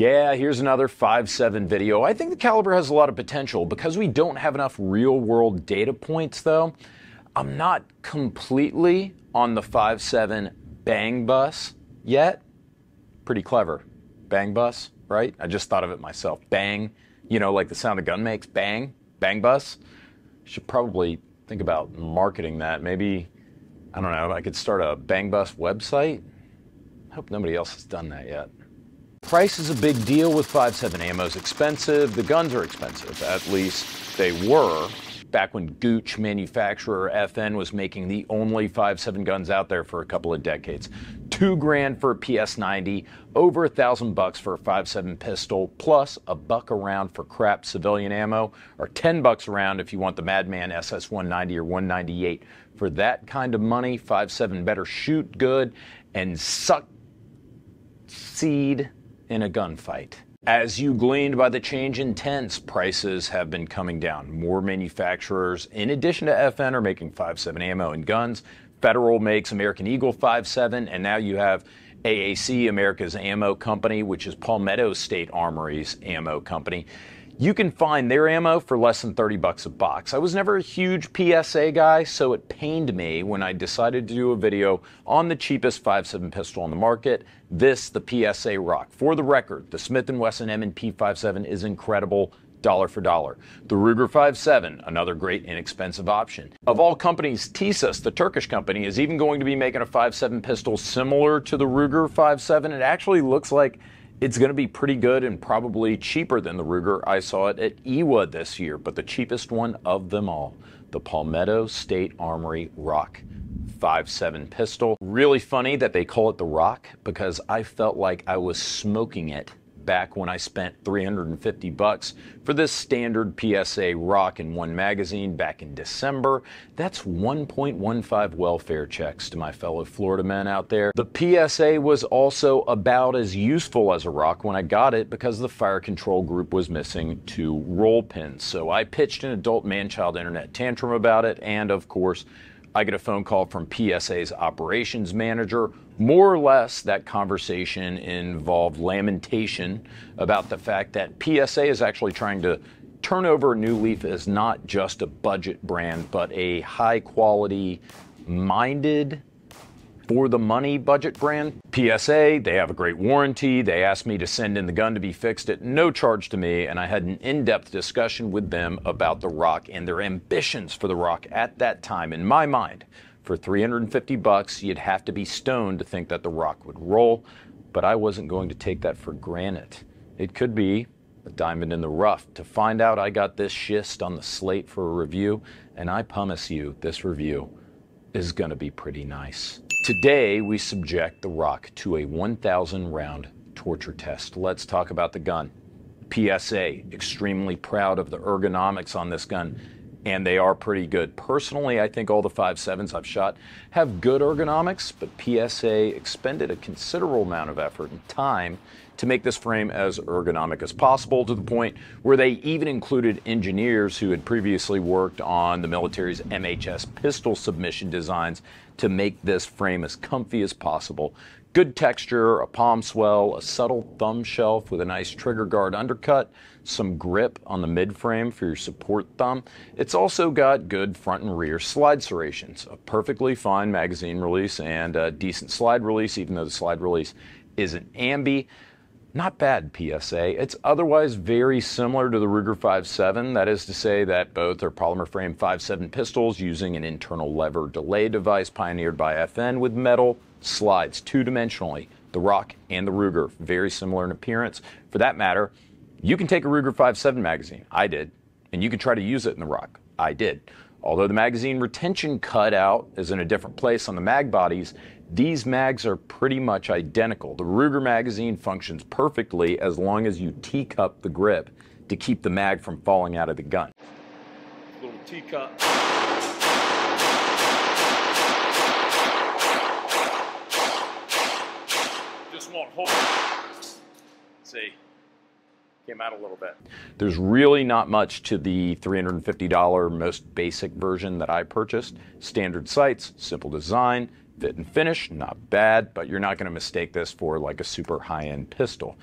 Yeah, here's another 5.7 video. I think the caliber has a lot of potential. Because we don't have enough real-world data points, though, I'm not completely on the 5.7 bang bus yet. Pretty clever. Bang bus, right? I just thought of it myself. Bang, you know, like the sound a gun makes. Bang, bang bus. Should probably think about marketing that. Maybe, I don't know, I could start a bang bus website. I hope nobody else has done that yet. Price is a big deal with 5.7. Ammo's expensive. The guns are expensive. At least they were back when Gooch manufacturer FN was making the only 5.7 guns out there for a couple of decades. $2 grand for a PS90, over $1,000 for a 5.7 pistol, plus $1 a round for crap civilian ammo, or $10 a round if you want the Madman SS190 or 198. For that kind of money, 5.7 better shoot good and suck seed in a gunfight. As you gleaned by the change in tents, prices have been coming down. More manufacturers, in addition to FN, are making 5.7 ammo and guns. Federal makes American Eagle 5.7, and now you have AAC, America's Ammo Company, which is Palmetto State Armory's ammo company. You can find their ammo for less than $30 a box. I was never a huge PSA guy, so it pained me when I decided to do a video on the cheapest 5.7 pistol on the market, this, the PSA Rock. For the record, the Smith & Wesson M&P 5.7 is incredible, dollar for dollar. The Ruger 5.7, another great inexpensive option. Of all companies, Tisas, the Turkish company, is even going to be making a 5.7 pistol similar to the Ruger 5.7. It actually looks like it's going to be pretty good and probably cheaper than the Ruger. I saw it at IWA this year, but the cheapest one of them all, the Palmetto State Armory Rock 5.7 pistol. Really funny that they call it the Rock, because I felt like I was smoking it back when I spent $350 for this standard PSA Rock in one magazine back in December. That's 1.15 welfare checks to my fellow Florida men out there. The PSA was also about as useful as a Rock when I got it, because the fire control group was missing 2 roll pins. So I pitched an adult man-child internet tantrum about it, and of course, I get a phone call from PSA's operations manager. More or less, that conversation involved lamentation about the fact that PSA is actually trying to turn over a new leaf as not just a budget brand, but a high-quality, minded, for-the-money budget brand. PSA, they have a great warranty. They asked me to send in the gun to be fixed at no charge to me, and I had an in-depth discussion with them about the Rock and their ambitions for the Rock at that time. In my mind, for $350, you'd have to be stoned to think that the Rock would roll, but I wasn't going to take that for granted. It could be a diamond in the rough. To find out, I got this schist on the slate for a review, and I promise you this review is going to be pretty nice. Today, we subject the Rock to a 1,000-round torture test. Let's talk about the gun. PSA, extremely proud of the ergonomics on this gun, and they are pretty good. Personally, I think all the 5.7s I've shot have good ergonomics, but PSA expended a considerable amount of effort and time to make this frame as ergonomic as possible, to the point where they even included engineers who had previously worked on the military's MHS pistol submission designs to make this frame as comfy as possible. Good texture, a palm swell, a subtle thumb shelf with a nice trigger guard undercut, some grip on the mid frame for your support thumb. It's also got good front and rear slide serrations, a perfectly fine magazine release, and a decent slide release, even though the slide release isn't ambi. Not bad, PSA. It's otherwise very similar to the Ruger 5.7. That is to say that both are polymer frame 5.7 pistols using an internal lever delay device pioneered by FN with metal slides two-dimensionally. The Rock and the Ruger, very similar in appearance. For that matter, you can take a Ruger 5.7 magazine. I did. And you can try to use it in the Rock. I did. Although the magazine retention cutout is in a different place on the mag bodies, these mags are pretty much identical. The Ruger magazine functions perfectly as long as you teacup the grip to keep the mag from falling out of the gun. Little teacup. Just won't hold. See, came out a little bit. There's really not much to the $350 most basic version that I purchased. Standard sights, simple design, fit and finish, not bad, but you're not going to mistake this for like a super high-end pistol.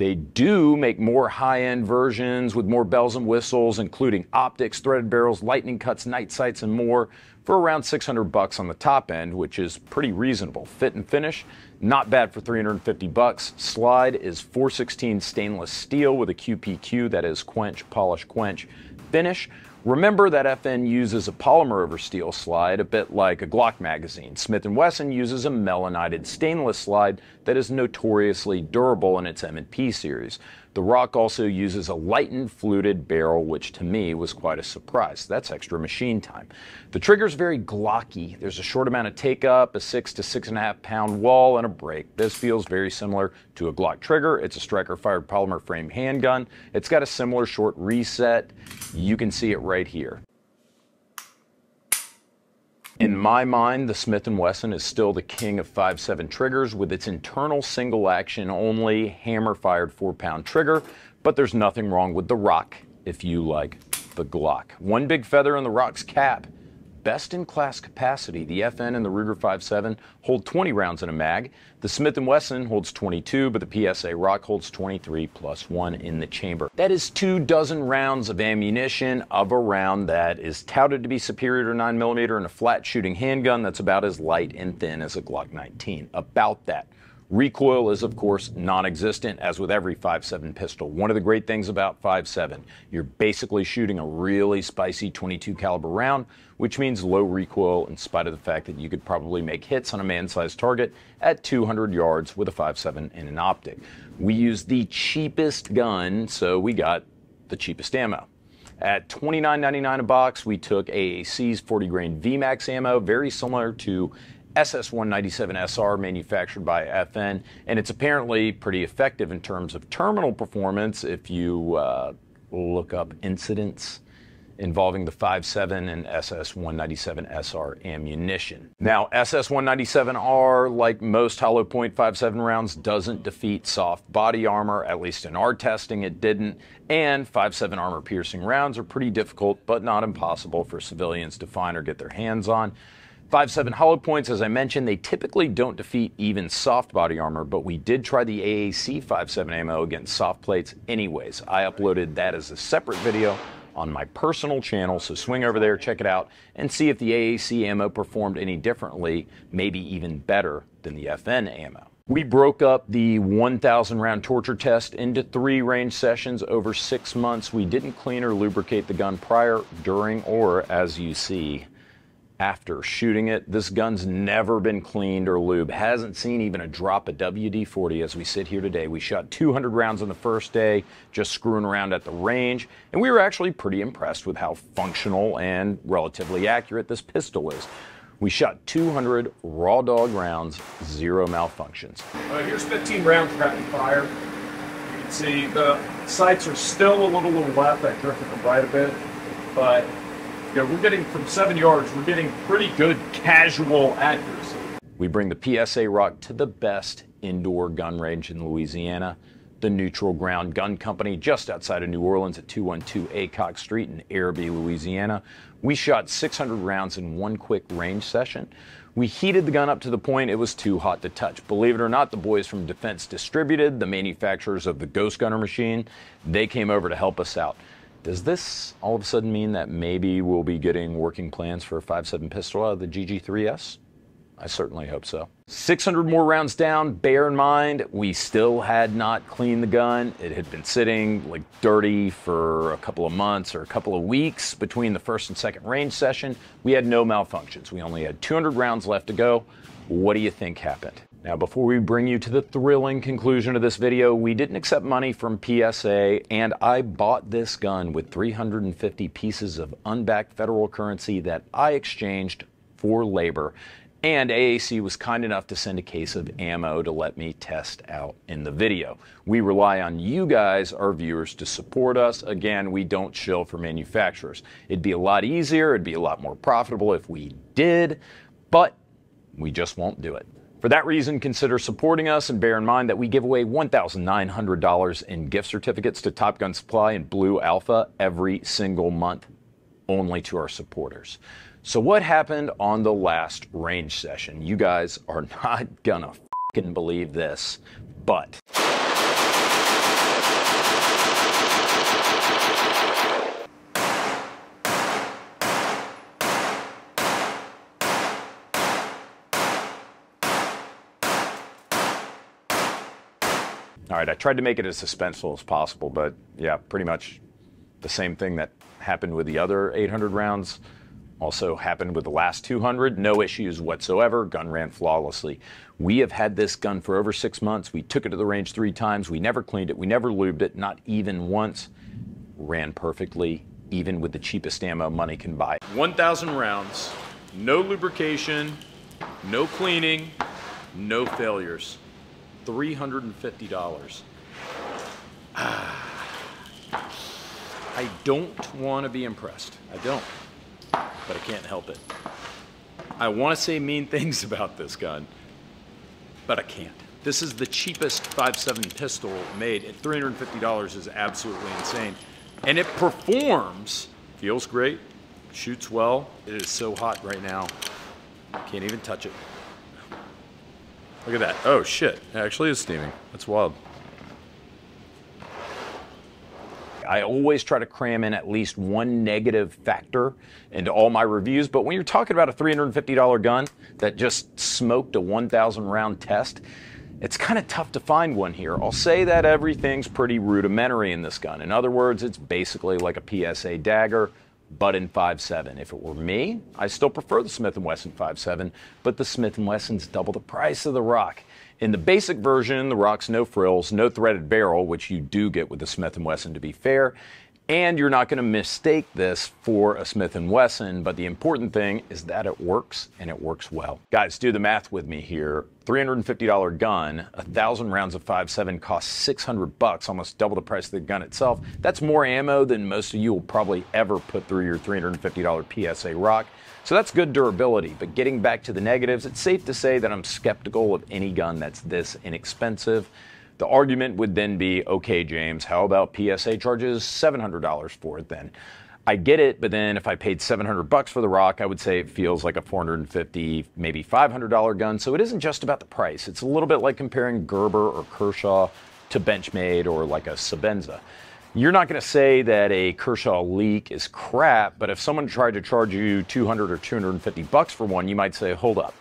They do make more high-end versions with more bells and whistles, including optics, threaded barrels, lightning cuts, night sights, and more, for around $600 on the top end, which is pretty reasonable. Fit and finish, not bad for $350. Slide is 416 stainless steel with a QPQ, that is quench, polish, quench, finish. Remember that FN uses a polymer over steel slide, a bit like a Glock magazine. Smith & Wesson uses a melanoided stainless slide that is notoriously durable in its M&P series. The Rock also uses a lightened fluted barrel, which to me was quite a surprise. That's extra machine time. The trigger's very Glocky. There's a short amount of take up, a 6 to 6.5 pound wall, and a break. This feels very similar to a Glock trigger. It's a striker fired polymer frame handgun. It's got a similar short reset. You can see it right here. In my mind, the Smith & Wesson is still the king of 5.7 triggers with its internal single-action only hammer-fired 4-pound trigger, but there's nothing wrong with the Rock if you like the Glock. One big feather in the Rock's cap. Best-in-class capacity. The FN and the Ruger 5.7 hold 20 rounds in a mag. The Smith & Wesson holds 22, but the PSA Rock holds 23 plus 1 in the chamber. That is 24 rounds of ammunition of a round that is touted to be superior to 9mm in a flat-shooting handgun that's about as light and thin as a Glock 19. About that. Recoil is, of course, non-existent, as with every 5.7 pistol. One of the great things about 5.7, you're basically shooting a really spicy 22 caliber round, which means low recoil in spite of the fact that you could probably make hits on a man-sized target at 200 yards with a 5.7 and an optic. We used the cheapest gun, so we got the cheapest ammo. At $29.99 a box, we took AAC's 40 grain VMAX ammo, very similar to SS197SR manufactured by FN, and it's apparently pretty effective in terms of terminal performance if you look up incidents involving the 5.7 and SS197SR ammunition. Now, SS197R, like most hollow point 5.7 rounds, doesn't defeat soft body armor, at least in our testing it didn't, and 5.7 armor piercing rounds are pretty difficult but not impossible for civilians to find or get their hands on. 5.7 hollow points, as I mentioned, they typically don't defeat even soft body armor, but we did try the AAC 5.7 ammo against soft plates anyways. I uploaded that as a separate video on my personal channel, so swing over there, check it out, and see if the AAC ammo performed any differently, maybe even better than the FN ammo. We broke up the 1,000 round torture test into 3 range sessions over 6 months. We didn't clean or lubricate the gun prior, during, or, as you see, after shooting it. This gun's never been cleaned or lubed, hasn't seen even a drop of WD-40 as we sit here today. We shot 200 rounds on the first day, just screwing around at the range, and we were actually pretty impressed with how functional and relatively accurate this pistol is. We shot 200 raw dog rounds, 0 malfunctions. Here's 15 rounds rapid fire. You can see the sights are still a little to the left. I drifted them right a bit, but yeah, we're getting from 7 yards, we're getting pretty good casual accuracy. We bring the PSA Rock to the best indoor gun range in Louisiana, the Neutral Ground Gun Company, just outside of New Orleans at 212 Acock Street in Arabie, Louisiana. We shot 600 rounds in one quick range session. We heated the gun up to the point it was too hot to touch. Believe it or not, the boys from Defense Distributed, the manufacturers of the Ghost Gunner machine, they came over to help us out. Does this all of a sudden mean that maybe we'll be getting working plans for a 5.7 pistol out of the GG3S? I certainly hope so. 600 more rounds down, bear in mind, we still had not cleaned the gun. It had been sitting like dirty for a couple of months or a couple of weeks between the first and second range session. We had no malfunctions. We only had 200 rounds left to go. What do you think happened? Now, before we bring you to the thrilling conclusion of this video, we didn't accept money from PSA, and I bought this gun with 350 pieces of unbacked federal currency that I exchanged for labor, and AAC was kind enough to send a case of ammo to let me test out in the video. We rely on you guys, our viewers, to support us. Again, we don't shill for manufacturers. It'd be a lot easier, it'd be a lot more profitable if we did, but we just won't do it. For that reason, consider supporting us, and bear in mind that we give away $1,900 in gift certificates to Top Gun Supply and Blue Alpha every single month, only to our supporters. So what happened on the last range session? You guys are not gonna f***ing believe this, but All right, I tried to make it as suspenseful as possible, but yeah, pretty much the same thing that happened with the other 800 rounds also happened with the last 200. No issues whatsoever. Gun ran flawlessly. We have had this gun for over 6 months. We took it to the range 3 times. We never cleaned it. We never lubed it, not even once. Ran perfectly, even with the cheapest ammo money can buy. 1,000 rounds, no lubrication, no cleaning, no failures. $350. I don't want to be impressed. I don't. But I can't help it. I want to say mean things about this gun, but I can't. This is the cheapest 5.7 pistol made. At $350 is absolutely insane. And it performs, feels great, shoots well. It is so hot right now, can't even touch it. Look at that. Oh shit, it actually is steaming. That's wild. I always try to cram in at least one negative factor into all my reviews, but when you're talking about a $350 gun that just smoked a 1,000 round test, it's kind of tough to find one here. I'll say that everything's pretty rudimentary in this gun. In other words, it's basically like a PSA dagger, but in 5.7. If it were me, I still prefer the Smith & Wesson 5.7, but the Smith & Wesson's double the price of the Rock. In the basic version, the Rock's no frills, no threaded barrel, which you do get with the Smith & Wesson to be fair, and you're not going to mistake this for a Smith & Wesson, but the important thing is that it works, and it works well. Guys, do the math with me here. $350 gun, 1,000 rounds of 5.7 costs $600, almost double the price of the gun itself. That's more ammo than most of you will probably ever put through your $350 PSA Rock. So that's good durability, but getting back to the negatives, it's safe to say that I'm skeptical of any gun that's this inexpensive. The argument would then be, okay, James, how about PSA charges $700 for it then? I get it, but then if I paid $700 for the Rock, I would say it feels like a $450, maybe $500 gun. So it isn't just about the price. It's a little bit like comparing Gerber or Kershaw to Benchmade or like a Sebenza. You're not going to say that a Kershaw leak is crap, but if someone tried to charge you $200 or $250 for one, you might say, hold up.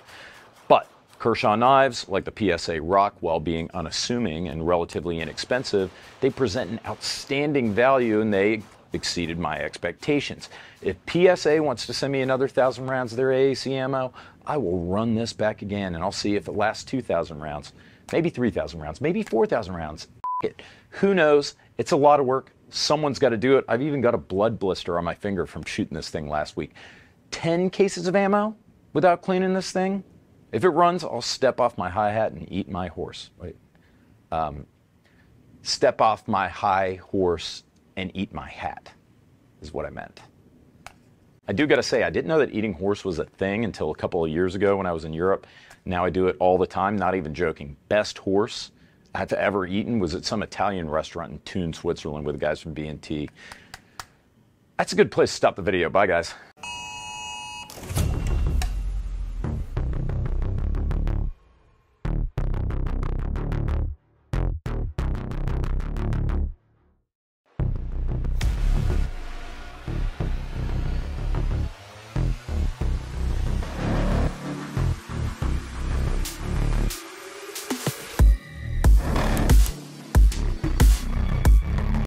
But Kershaw knives, like the PSA Rock, while being unassuming and relatively inexpensive, they present an outstanding value and they exceeded my expectations. If PSA wants to send me another 1,000 rounds of their AAC ammo, I will run this back again and I'll see if it lasts 2,000 rounds, maybe 3,000 rounds, maybe 4,000 rounds. It. Who knows? It's a lot of work. Someone's got to do it. I've even got a blood blister on my finger from shooting this thing last week. 10 cases of ammo without cleaning this thing. If it runs, I'll step off my high hat and eat my horse. Wait. Step off my high horse and eat my hat is what I meant. I do got to say, I didn't know that eating horse was a thing until a couple of years ago when I was in Europe. Now I do it all the time, not even joking. Best horse I've ever eaten was at some Italian restaurant in Thun, Switzerland with the guys from B&T. That's a good place to stop the video. Bye, guys.